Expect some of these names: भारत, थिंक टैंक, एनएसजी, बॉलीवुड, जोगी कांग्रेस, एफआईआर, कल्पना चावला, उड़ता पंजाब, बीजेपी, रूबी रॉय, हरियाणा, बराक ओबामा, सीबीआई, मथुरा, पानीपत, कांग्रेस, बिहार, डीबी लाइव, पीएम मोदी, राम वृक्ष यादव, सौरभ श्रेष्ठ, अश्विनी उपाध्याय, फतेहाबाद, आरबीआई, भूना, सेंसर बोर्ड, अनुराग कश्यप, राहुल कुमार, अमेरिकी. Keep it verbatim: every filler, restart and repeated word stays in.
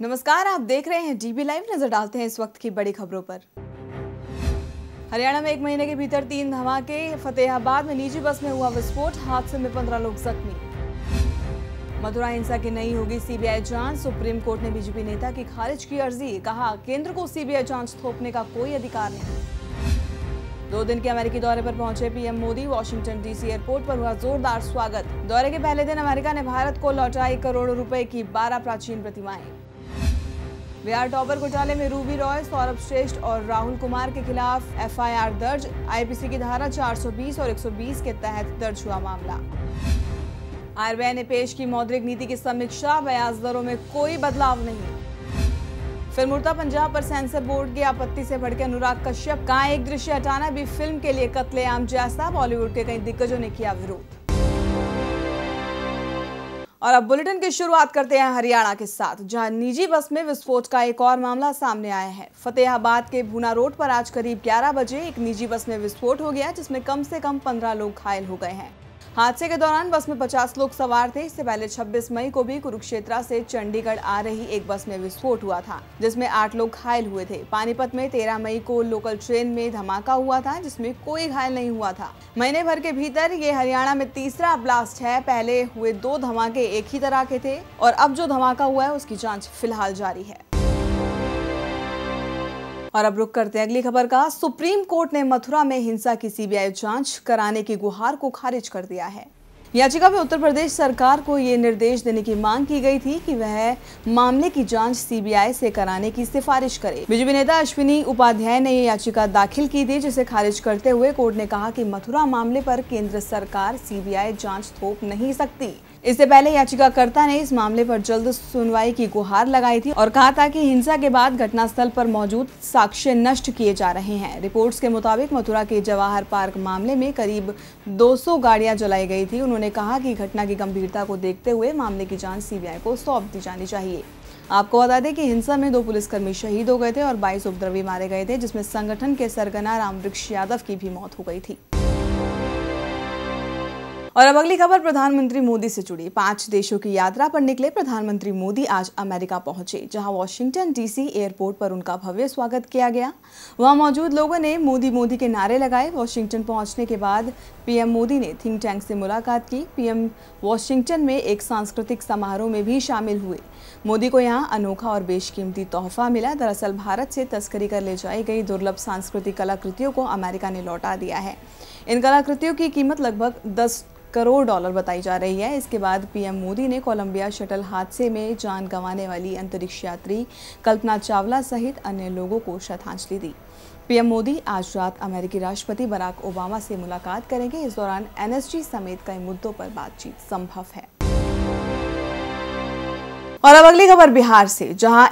नमस्कार, आप देख रहे हैं डीबी लाइव। नजर डालते हैं इस वक्त की बड़ी खबरों पर। हरियाणा में एक महीने के भीतर तीन धमाके, फतेहाबाद में निजी बस में हुआ विस्फोट, हादसे में पंद्रह लोग जख्मी। मथुरा हिंसा की नहीं होगी सीबीआई जांच, सुप्रीम कोर्ट ने बीजेपी नेता की खारिज की अर्जी, कहा केंद्र को सीबीआई जांच थोपने का कोई अधिकार नहीं। दो दिन के अमेरिकी दौरे पर पहुंचे पीएम मोदी, Washington DC airport पर हुआ जोरदार स्वागत। दौरे के पहले दिन अमेरिका ने भारत को लौटाई करोड़ों रुपए की बारह प्राचीन प्रतिमाएं। बिहार टॉपर घोटाले में रूबी रॉय, सौरभ श्रेष्ठ और राहुल कुमार के खिलाफ एफआईआर दर्ज, आईपीसी की धारा चार सौ बीस और एक सौ बीस के तहत दर्ज हुआ मामला। आरबीआई ने पेश की मौद्रिक नीति की समीक्षा, ब्याज दरों में कोई बदलाव नहीं। फिल्म उड़ता पंजाब पर सेंसर बोर्ड की आपत्ति से भड़के अनुराग कश्यप, कहा एक दृश्य हटाना भी फिल्म के लिए कत्लेआम जैसा, बॉलीवुड के कई दिग्गजों ने किया विरोध। और अब बुलेटिन की शुरुआत करते हैं हरियाणा के साथ, जहां निजी बस में विस्फोट का एक और मामला सामने आया है। फतेहाबाद के भूना रोड पर आज करीब ग्यारह बजे एक निजी बस में विस्फोट हो गया, जिसमें कम से कम पंद्रह लोग घायल हो गए हैं। हादसे के दौरान बस में पचास लोग सवार थे। इससे पहले छब्बीस मई को भी कुरुक्षेत्र से चंडीगढ़ आ रही एक बस में विस्फोट हुआ था, जिसमें आठ लोग घायल हुए थे। पानीपत में तेरह मई को लोकल ट्रेन में धमाका हुआ था, जिसमें कोई घायल नहीं हुआ था। महीने भर के भीतर ये हरियाणा में तीसरा ब्लास्ट है। पहले हुए दो धमाके एक ही तरह के थे और अब जो धमाका हुआ है उसकी जाँच फिलहाल जारी है। और अब रुक करते हैं अगली खबर का। सुप्रीम कोर्ट ने मथुरा में हिंसा की सीबीआई जांच कराने की गुहार को खारिज कर दिया है। याचिका में उत्तर प्रदेश सरकार को ये निर्देश देने की मांग की गई थी कि वह मामले की जांच सीबीआई से कराने की सिफारिश करे। बीजेपी नेता अश्विनी उपाध्याय ने ये याचिका दाखिल की थी, जिसे खारिज करते हुए कोर्ट ने कहा कि मथुरा मामले पर केंद्र सरकार सीबीआई जांच थोप नहीं सकती। इससे पहले याचिकाकर्ता ने इस मामले पर जल्द सुनवाई की गुहार लगाई थी और कहा था कि हिंसा के बाद घटनास्थल पर मौजूद साक्ष्य नष्ट किए जा रहे हैं। रिपोर्ट्स के मुताबिक मथुरा के जवाहर पार्क मामले में करीब दो सौ गाड़ियां जलाई गई थी। उन्होंने कहा कि घटना की गंभीरता को देखते हुए मामले की जांच सीबीआई को सौंप दी जानी चाहिए। आपको बता दें कि हिंसा में दो पुलिसकर्मी शहीद हो गए थे और बाईस उपद्रवी मारे गए थे, जिसमें संगठन के सरगना राम वृक्ष यादव की भी मौत हो गई थी। और अब अगली खबर प्रधानमंत्री मोदी से जुड़ी। पांच देशों की यात्रा पर निकले प्रधानमंत्री मोदी आज अमेरिका पहुंचे, जहां वाशिंगटन डीसी एयरपोर्ट पर उनका भव्य स्वागत किया गया। वहां मौजूद लोगों ने मोदी मोदी के नारे लगाए। वाशिंगटन पहुंचने के बाद पीएम मोदी ने थिंक टैंक से मुलाकात की। पीएम वाशिंगटन में एक सांस्कृतिक समारोह में भी शामिल हुए। मोदी को यहाँ अनोखा और बेशकीमती तोहफा मिला। दरअसल भारत से तस्करी कर ले जाई गई दुर्लभ सांस्कृतिक कलाकृतियों को अमेरिका ने लौटा दिया है। इन कलाकृतियों की कीमत लगभग दस करोड़ डॉलर बताई जा रही है। इसके बाद पीएम मोदी ने कोलंबिया शटल हादसे में जान गंवाने वाली अंतरिक्ष यात्री कल्पना चावला सहित अन्य लोगों को श्रद्धांजलि दी। पीएम मोदी आज रात अमेरिकी राष्ट्रपति बराक ओबामा से मुलाकात करेंगे। इस दौरान एनएसजी समेत कई मुद्दों पर बातचीत संभव है। और अब अगली खबर बिहार से, जहां